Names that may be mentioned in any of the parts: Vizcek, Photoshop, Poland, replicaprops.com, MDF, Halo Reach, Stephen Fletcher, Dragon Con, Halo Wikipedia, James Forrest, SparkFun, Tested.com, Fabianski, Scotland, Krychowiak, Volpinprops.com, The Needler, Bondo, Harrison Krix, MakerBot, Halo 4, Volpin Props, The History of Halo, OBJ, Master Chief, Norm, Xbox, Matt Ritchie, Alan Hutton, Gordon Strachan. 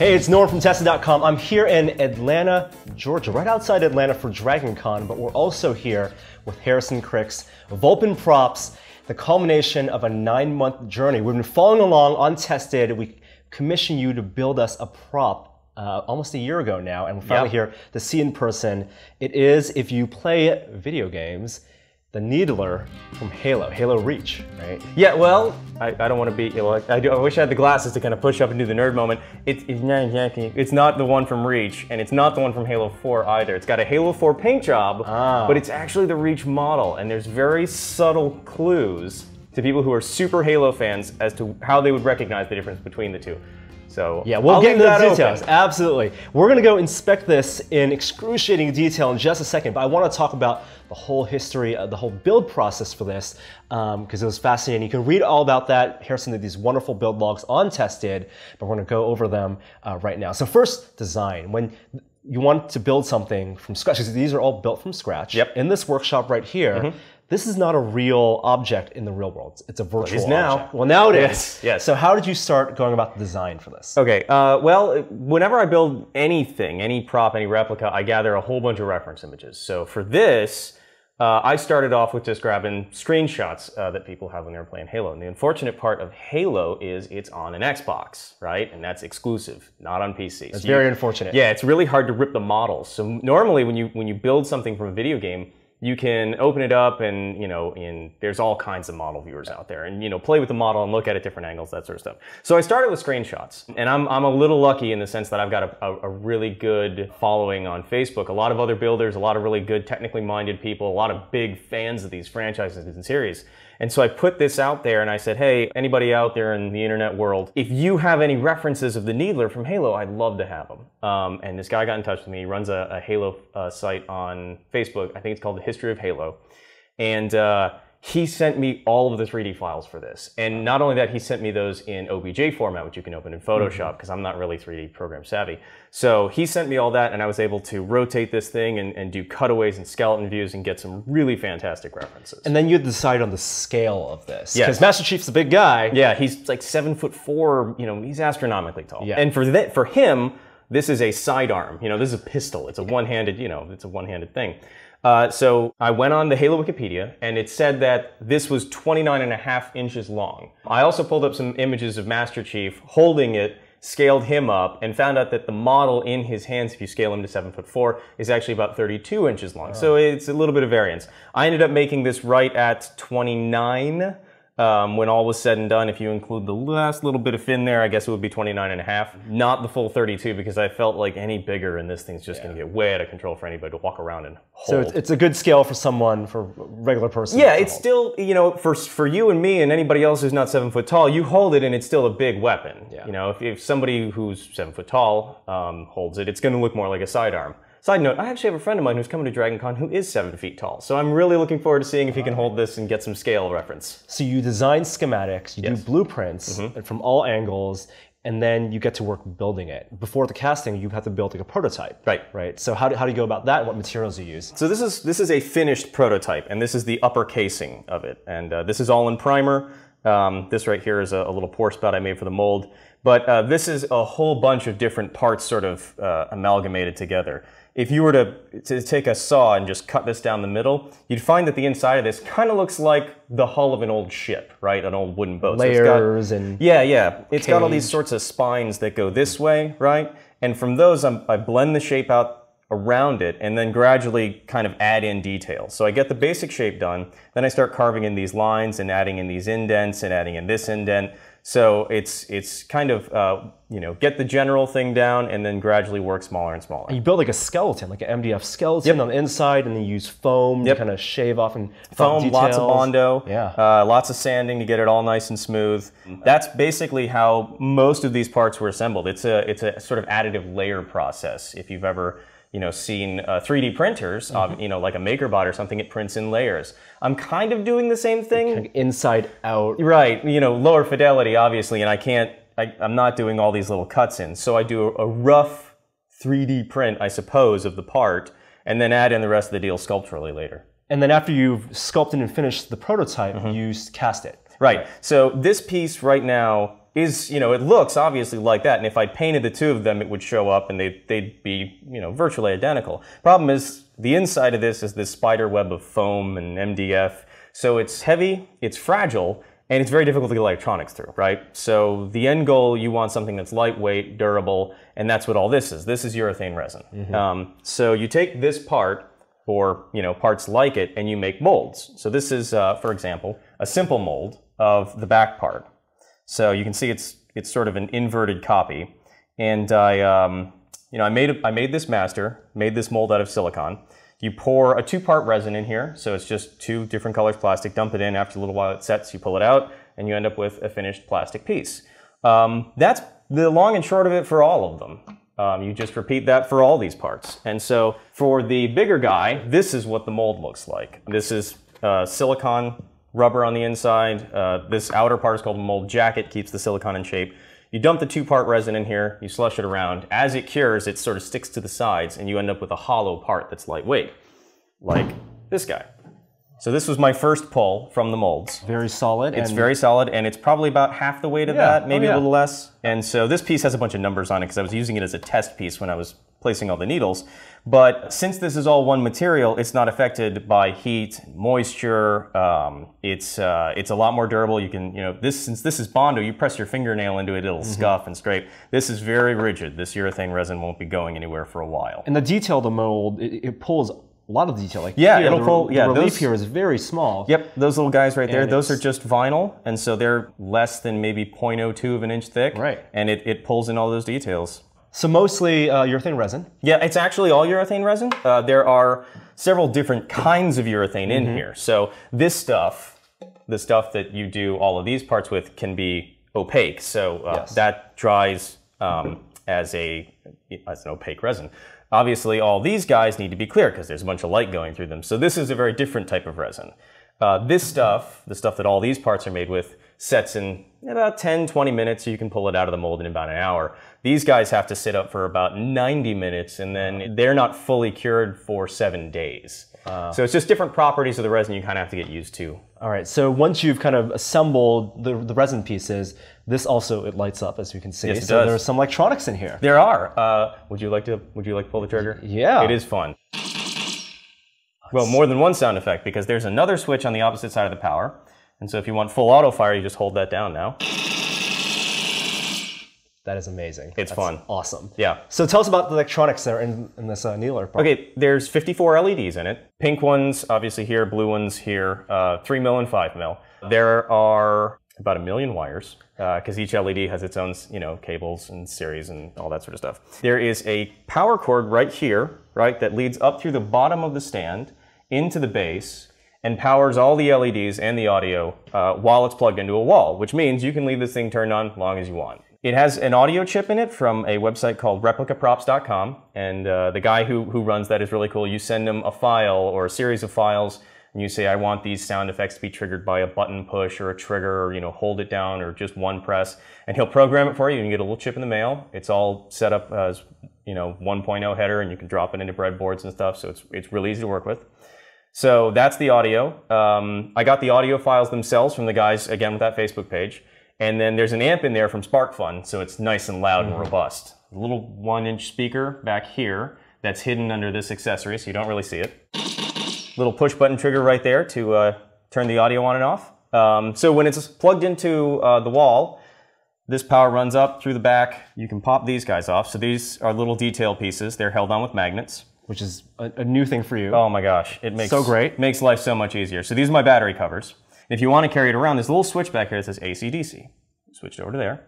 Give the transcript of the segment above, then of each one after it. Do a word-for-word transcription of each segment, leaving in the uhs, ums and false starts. Hey, it's Norm from Tested dot com. I'm here in Atlanta, Georgia, right outside Atlanta for Dragon Con, but we're also here with Harrison Krix, Volpin Props, the culmination of a nine-month journey. We've been following along on Tested. We commissioned you to build us a prop Uh, almost a year ago now, and we're finally yep. here to see in person. It is, if you play video games, The Needler from Halo, Halo Reach, right? Yeah, well, I, I don't want to be, you know, like, I, do, I wish I had the glasses to kind of push up and do the nerd moment. It, it's, not, it's not the one from Reach, and it's not the one from Halo four either. It's got a Halo four paint job, ah. but it's actually the Reach model, and there's very subtle clues to people who are super Halo fans as to how they would recognize the difference between the two. So yeah, we'll I'll get into the details. Open. Absolutely. We're going to go inspect this in excruciating detail in just a second, but I want to talk about the whole history, of the whole build process for this, because um, it was fascinating. You can read all about that. Harrison did these wonderful build logs on Tested, but we're going to go over them uh, right now. So first, design. When you want to build something from scratch, because these are all built from scratch. Yep. In this workshop right here, mm-hmm. This is not a real object in the real world. It's a virtual it is now. object. Well, now it is. Yes, yes. So how did you start going about the design for this? Okay, uh, well, whenever I build anything, any prop, any replica, I gather a whole bunch of reference images. So for this, uh, I started off with just grabbing screenshots uh, that people have when they're playing Halo. And the unfortunate part of Halo is it's on an Xbox, right? And that's exclusive, not on P C. It's so very you, unfortunate. Yeah, it's really hard to rip the models. So normally when you, when you build something from a video game, you can open it up and, you know, in, there's all kinds of model viewers out there and, you know, play with the model and look at it different angles, that sort of stuff. So I started with screenshots, and I'm, I'm a little lucky in the sense that I've got a, a, a really good following on Facebook. A lot of other builders, a lot of really good technically minded people, a lot of big fans of these franchises and series. And so I put this out there and I said, hey, anybody out there in the internet world, if you have any references of the Needler from Halo, I'd love to have them. Um, and this guy got in touch with me. He runs a, a Halo uh, site on Facebook. I think it's called The History of Halo. And uh, he sent me all of the three D files for this. And not only that, he sent me those in O B J format, which you can open in Photoshop, because mm-hmm. I'm not really three D program savvy. So he sent me all that, and I was able to rotate this thing and, and do cutaways and skeleton views and get some really fantastic references. And then you decide on the scale of this. Because yes. Master Chief's the big guy. Yeah, he's like seven foot four, you know, he's astronomically tall. Yeah. And for that, for him, this is a sidearm. You know, this is a pistol. It's a one-handed, you know, it's a one-handed thing. Uh, so I went on the Halo Wikipedia, and it said that this was twenty-nine and a half inches long. I also pulled up some images of Master Chief holding it, scaled him up, and found out that the model in his hands, if you scale him to seven foot four, is actually about thirty-two inches long. Oh. So it's a little bit of variance. I ended up making this right at twenty-nine. Um, when all was said and done, if you include the last little bit of fin there, I guess it would be twenty-nine and a half, not the full thirty-two, because I felt like any bigger and this thing's just yeah. going to get way out of control for anybody to walk around and hold. So it's a good scale for someone, for a regular person. Yeah, it's hold. still, you know, for for you and me and anybody else who's not seven foot tall, you hold it and it's still a big weapon. Yeah. You know, if, if somebody who's seven foot tall um, holds it, it's going to look more like a sidearm. Side note, I actually have a friend of mine who's coming to Dragon Con who is seven feet tall. So I'm really looking forward to seeing if he can hold this and get some scale reference. So you design schematics, you yes. do blueprints mm-hmm. from all angles, and then you get to work building it. Before the casting, you have to build like a prototype. Right. Right. So how do, how do you go about that? What materials do you use? So this is, this is a finished prototype, and this is the upper casing of it. And uh, this is all in primer. Um, this right here is a, a little pour spout I made for the mold. But uh, this is a whole bunch of different parts sort of uh, amalgamated together. If you were to, to take a saw and just cut this down the middle, you'd find that the inside of this kind of looks like the hull of an old ship, right? An old wooden boat. Layers so got, and... Yeah, yeah. It's cage. got all these sorts of spines that go this way, right? And from those, I'm, I blend the shape out around it and then gradually kind of add in details. So I get the basic shape done, then I start carving in these lines and adding in these indents and adding in this indent. So it's it's kind of, uh, you know, get the general thing down and then gradually work smaller and smaller. And you build like a skeleton, like an M D F skeleton yep. on the inside, and then you use foam yep. to kind of shave off and foam, details. Lots of Bondo, yeah. uh, lots of sanding to get it all nice and smooth. That's basically how most of these parts were assembled. It's a, it's a sort of additive layer process. If you've ever, you know, seen uh, three D printers, mm-hmm. um, you know, like a MakerBot or something, it prints in layers. I'm kind of doing the same thing. Kind of inside out. Right, you know, lower fidelity, obviously, and I can't, I, I'm not doing all these little cuts in. So I do a, a rough three D print, I suppose, of the part, and then add in the rest of the deal sculpturally later. And then after you've sculpted and finished the prototype, mm-hmm. you cast it. Right, so this piece right now is, you know, it looks obviously like that, and if I painted the two of them, it would show up and they'd, they'd be, you know, virtually identical. Problem is, the inside of this is this spider web of foam and M D F, so it's heavy, it's fragile, and it's very difficult to get electronics through, right? So the end goal, you want something that's lightweight, durable, and that's what all this is. This is urethane resin. Mm-hmm. um, so you take this part, or, you know, parts like it, and you make molds. So this is, uh, for example, a simple mold of the back part. So you can see it's it's sort of an inverted copy, and I um, you know I made a, I made this master, made this mold out of silicone. You pour a two-part resin in here, so it's just two different colors plastic. Dump it in. After a little while, it sets. You pull it out, and you end up with a finished plastic piece. Um, that's the long and short of it for all of them. Um, you just repeat that for all these parts. And so for the bigger guy, this is what the mold looks like. This is uh, silicone rubber on the inside. Uh, this outer part is called a mold jacket, keeps the silicone in shape. You dump the two-part resin in here, you slush it around. As it cures, it sort of sticks to the sides, and you end up with a hollow part that's lightweight, like this guy. So this was my first pull from the molds. Very solid. It's and very solid, and it's probably about half the weight of yeah, that, maybe oh yeah. a little less. And so this piece has a bunch of numbers on it because I was using it as a test piece when I was placing all the needles. But since this is all one material, it's not affected by heat, moisture. Um, it's uh, it's a lot more durable. You can, you know, this since this is Bondo, you press your fingernail into it, it'll mm-hmm. scuff and scrape. This is very rigid. This urethane resin won't be going anywhere for a while. And the detail of the mold, it, it pulls a lot of detail. Like yeah, here, it'll pull. Yeah, the relief those, here is very small. Yep, those little guys right there. Those are just vinyl, and so they're less than maybe zero point zero two of an inch thick. Right. And it, it pulls in all those details. So mostly uh, urethane resin. Yeah, it's actually all urethane resin. Uh, there are several different kinds of urethane in mm-hmm. here. So this stuff, the stuff that you do all of these parts with, can be opaque. So uh, yes. that dries um, as a as an opaque resin. Obviously, all these guys need to be clear because there's a bunch of light going through them. So this is a very different type of resin. Uh, this stuff, the stuff that all these parts are made with, sets in about ten, twenty minutes, so you can pull it out of the mold in about an hour. These guys have to sit up for about ninety minutes, and then they're not fully cured for seven days. Uh, so it's just different properties of the resin you kind of have to get used to. All right, so once you've kind of assembled the, the resin pieces, this also, it lights up, as you can see. Yes, it so does. There are some electronics in here. There are. Uh, would you like to, would you like to pull the trigger? Yeah. It is fun. Well, more than one sound effect, because there's another switch on the opposite side of the power. And so if you want full auto fire, you just hold that down now. That is amazing. It's That's fun. Awesome. Yeah. So tell us about the electronics that are in, in this uh, Needler part. Okay, there's fifty-four L E Ds in it. Pink ones, obviously here, blue ones here, uh, three mil and five mil. There are about a million wires, because uh, each L E D has its own, you know, cables and series and all that sort of stuff. There is a power cord right here, right, that leads up through the bottom of the stand into the base, and powers all the L E Ds and the audio uh, while it's plugged into a wall, which means you can leave this thing turned on as long as you want. It has an audio chip in it from a website called replica props dot com, and uh, the guy who, who runs that is really cool. You send him a file or a series of files, and you say, I want these sound effects to be triggered by a button push or a trigger, or, you know, hold it down or just one press, and he'll program it for you. You can get a little chip in the mail. It's all set up as, you know, one point oh header, and you can drop it into breadboards and stuff, so it's, it's really easy to work with. So that's the audio. Um, I got the audio files themselves from the guys, again, with that Facebook page. And then there's an amp in there from SparkFun, so it's nice and loud and robust. A little one-inch speaker back here that's hidden under this accessory, so you don't really see it. Little push-button trigger right there to uh, turn the audio on and off. Um, so when it's plugged into uh, the wall, this power runs up through the back. You can pop these guys off. So these are little detail pieces. They're held on with magnets. Which is a, a new thing for you. Oh my gosh, it makes so great. Makes life so much easier. So these are my battery covers. If you want to carry it around, there's a little switch back here that says A C D C. Switch it over to there,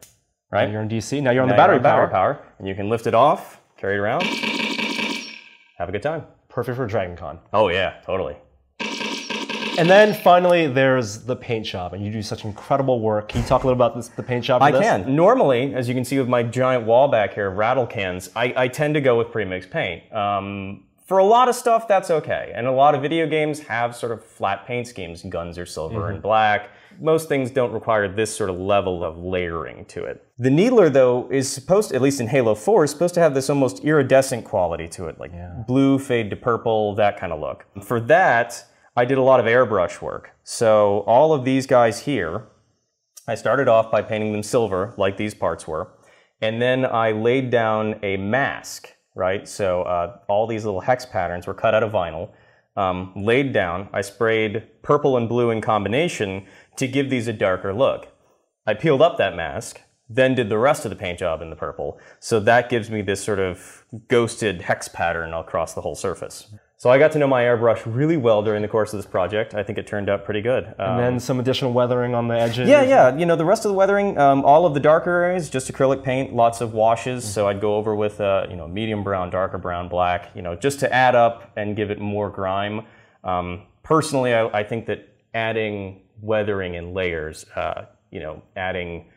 right? Now you're in D C, now you're on now the battery, you're on power. battery power. And you can lift it off, carry it around, have a good time. Perfect for Dragon Con. Oh yeah, totally. And then finally, there's the paint shop, and you do such incredible work. Can you talk a little about this, the paint shop? I this? can. Normally, as you can see with my giant wall back here, rattle cans, I, I tend to go with pre-mixed paint. Um, For a lot of stuff, that's okay. And a lot of video games have sort of flat paint schemes. Guns are silver mm-hmm. and black. Most things don't require this sort of level of layering to it. The Needler, though, is supposed to, at least in Halo four, is supposed to have this almost iridescent quality to it, like yeah. blue fade to purple, that kind of look. For that, I did a lot of airbrush work. So all of these guys here I started off by painting them silver, like these parts were, and then I laid down a mask, right? So uh, all these little hex patterns were cut out of vinyl, um, laid down. I sprayed purple and blue in combination to give these a darker look. I peeled up that mask, then did the rest of the paint job in the purple. So that gives me this sort of ghosted hex pattern across the whole surface. So I got to know my airbrush really well during the course of this project. I think it turned out pretty good. Um, and then some additional weathering on the edges. Yeah, yeah. You know, the rest of the weathering, um, all of the darker areas, just acrylic paint, lots of washes. So I'd go over with, uh, you know, medium brown, darker brown, black, you know, just to add up and give it more grime. Um, personally, I, I think that adding weathering in layers, uh, you know, adding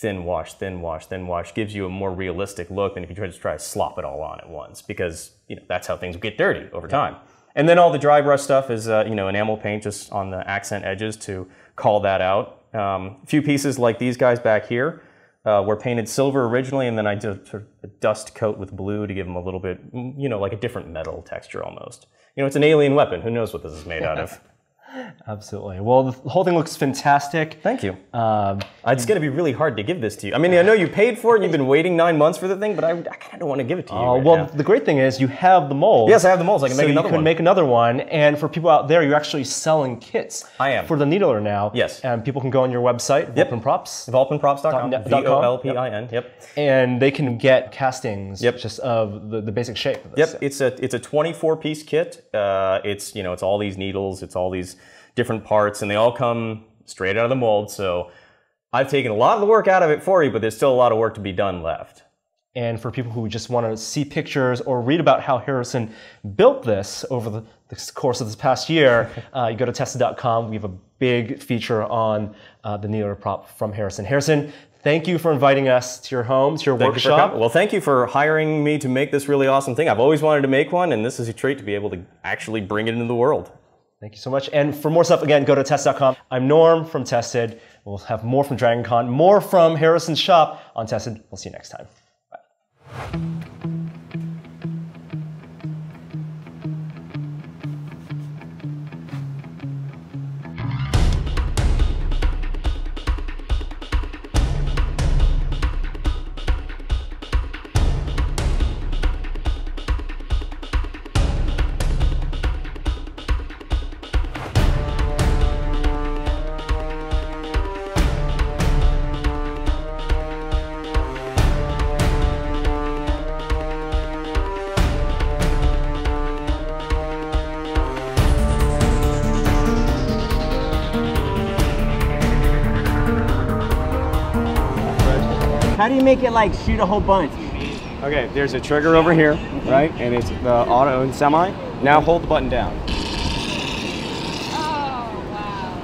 thin wash, thin wash, thin wash gives you a more realistic look than if you try to try to slop it all on at once, because you know that's how things get dirty over time. And then all the dry brush stuff is uh, you know enamel paint just on the accent edges to call that out. Um, a few pieces like these guys back here uh, were painted silver originally, and then I did sort of a dust coat with blue to give them a little bit, you know, like a different metal texture almost. You know, it's an alien weapon. Who knows what this is made out of? Absolutely. Well, the whole thing looks fantastic. Thank you. Um, it's going to be really hard to give this to you. I mean, I know you paid for it and you've been waiting nine months for the thing, but I, I kind of don't want to give it to you. Uh, right well, now. The great thing is you have the molds. Yes, I have the molds. I can so make another one. So you can make another one. And for people out there, you're actually selling kits. I am. For The Needler now. Yes. And people can go on your website, yep. Volpin Props. Volpin props dot com. V O L P I N. Yep. And they can get castings yep. just of the, the basic shape of this. Yep. It's a, it's a twenty-four piece kit. Uh, it's, you know, it's all these needles. It's all these different parts, and they all come straight out of the mold, so I've taken a lot of the work out of it for you, but there's still a lot of work to be done left. And for people who just want to see pictures or read about how Harrison built this over the, the course of this past year, uh, you go to tested dot com. We have a big feature on uh, the Needler prop from Harrison. Harrison, thank you for inviting us to your home, to your thank workshop. You well, thank you for hiring me to make this really awesome thing. I've always wanted to make one, and this is a treat to be able to actually bring it into the world. Thank you so much. And for more stuff, again, go to tested dot com. I'm Norm from Tested. We'll have more from Dragon Con, more from Harrison's shop on Tested. We'll see you next time. Bye. How do you make it like shoot a whole bunch? Okay, there's a trigger over here, right? And it's the auto and semi. Now hold the button down.